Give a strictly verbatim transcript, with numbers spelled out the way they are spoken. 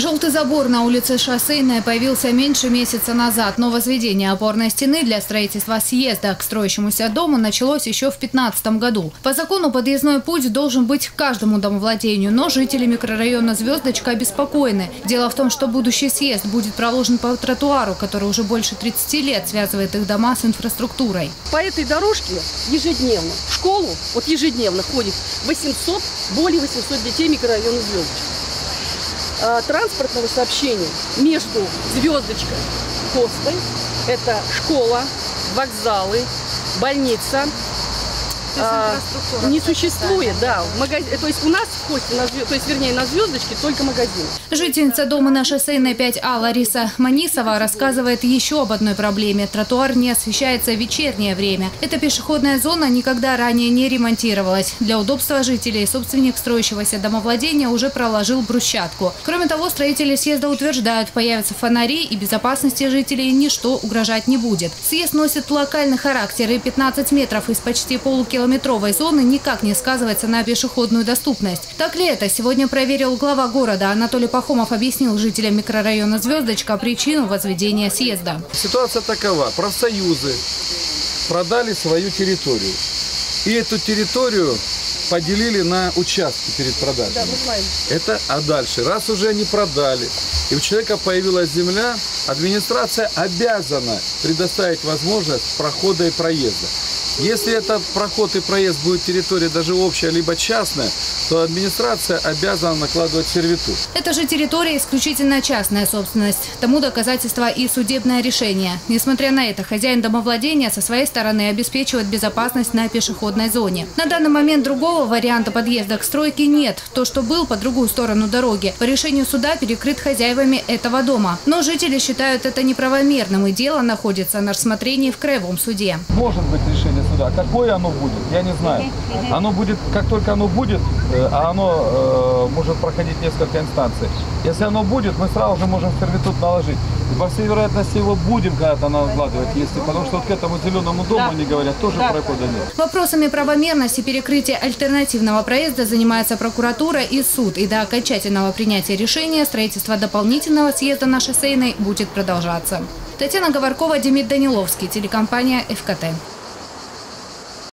Желтый забор на улице Шоссейная появился меньше месяца назад, но возведение опорной стены для строительства съезда к строящемуся дому началось еще в две тысячи пятнадцатом году. По закону подъездной путь должен быть к каждому домовладению, но жители микрорайона «Звездочка» обеспокоены. Дело в том, что будущий съезд будет проложен по тротуару, который уже больше тридцати лет связывает их дома с инфраструктурой. По этой дорожке ежедневно в школу, вот ежедневно ходит восемьсот, более восьмисот детей микрорайона «Звездочка». Транспортного сообщения между «Звездочкой» и «Хостой» – это школа, вокзалы, больница а, не существует. Да, магаз... То есть у нас в Хосте, на звезд... то есть, вернее, на «Звездочке» только магазин. Жительница дома на Шоссейной пять А Лариса Манисова рассказывает еще об одной проблеме. Тротуар не освещается в вечернее время. Эта пешеходная зона никогда ранее не ремонтировалась. Для удобства жителей собственник строящегося домовладения уже проложил брусчатку. Кроме того, строители съезда утверждают, появятся фонари и безопасности жителей ничто угрожать не будет. Съезд носит локальный характер, и пятнадцать метров из почти полукилометровой зоны никак не сказывается на пешеходную доступность. Так ли это? Сегодня проверил глава города Анатолий Пахомов. Пахомов объяснил жителям микрорайона «Звездочка» причину возведения съезда. Ситуация такова. Профсоюзы продали свою территорию. И эту территорию поделили на участки перед продажей. Да, это, а дальше, раз уже они продали, и у человека появилась земля, администрация обязана предоставить возможность прохода и проезда. Если этот проход и проезд будет территория даже общая, либо частная, то администрация обязана накладывать сервитут. Это же территория исключительно частная собственность. Тому доказательство и судебное решение. Несмотря на это, хозяин домовладения со своей стороны обеспечивает безопасность на пешеходной зоне. На данный момент другого варианта подъезда к стройке нет. То, что был по другую сторону дороги, по решению суда перекрыт хозяевами этого дома. Но жители считают это неправомерным, и дело находится на рассмотрении в краевом суде. Может быть решение суда. Какое оно будет, я не знаю. Оно будет, как только оно будет, а оно э, может проходить несколько инстанций. Если оно будет, мы сразу же можем сервитут наложить. И, по всей вероятности, его будем когда-то накладывать, если, потому что вот к этому зеленому дому, они говорят, тоже прохода нет. Вопросами правомерности перекрытия альтернативного проезда занимается прокуратура и суд. И до окончательного принятия решения строительство дополнительного съезда на Шоссейной будет продолжаться. Татьяна Говоркова, Демидь Даниловский, телекомпания «ФКТ».